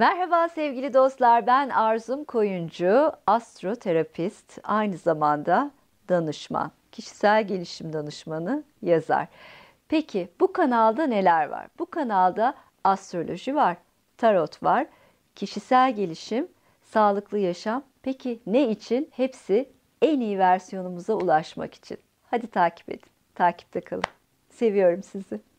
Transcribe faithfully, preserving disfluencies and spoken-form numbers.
Merhaba sevgili dostlar, ben Arzum Koyuncu, astroterapist, aynı zamanda danışman, kişisel gelişim danışmanı, yazar. Peki bu kanalda neler var? Bu kanalda astroloji var, tarot var, kişisel gelişim, sağlıklı yaşam. Peki ne için? Hepsi en iyi versiyonumuza ulaşmak için. Hadi takip edin, takipte kalın. Seviyorum sizi.